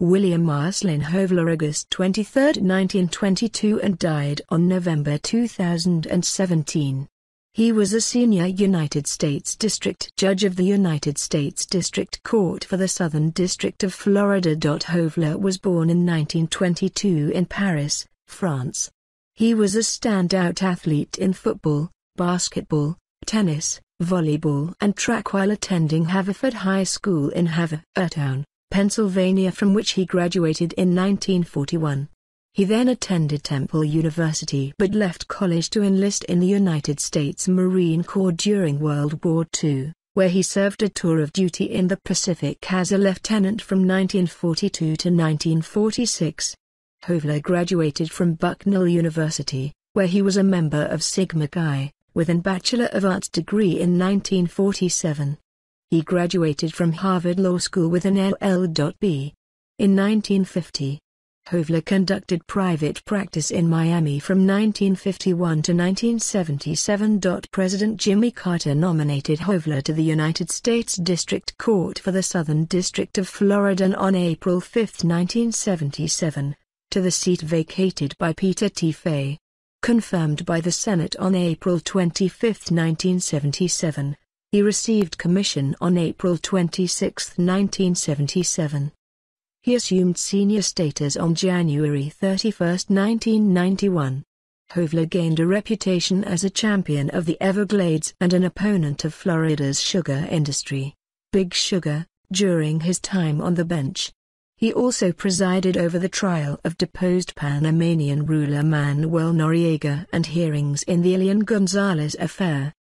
William Marcellin Hoeveler, August 23, 1922, and died on November 2017. He was a senior United States District Judge of the United States District Court for the Southern District of Florida. Hoeveler was born in 1922 in Paris, France. He was a standout athlete in football, basketball, tennis, volleyball and track while attending Haverford High School in Havertown, Pennsylvania, from which he graduated in 1941. He then attended Temple University but left college to enlist in the United States Marine Corps during World War II, where he served a tour of duty in the Pacific as a lieutenant from 1942 to 1946. Hoeveler graduated from Bucknell University, where he was a member of Sigma Chi, with a Bachelor of Arts degree in 1947. He graduated from Harvard Law School with an LL.B. In 1950, Hoeveler conducted private practice in Miami from 1951 to 1977. President Jimmy Carter nominated Hoeveler to the United States District Court for the Southern District of Florida on April 5, 1977, to the seat vacated by Peter T. Fay. Confirmed by the Senate on April 25, 1977, he received commission on April 26, 1977. He assumed senior status on January 31, 1991. Hoeveler gained a reputation as a champion of the Everglades and an opponent of Florida's sugar industry, Big Sugar, during his time on the bench. He also presided over the trial of deposed Panamanian ruler Manuel Noriega and hearings in the Elian Gonzalez affair.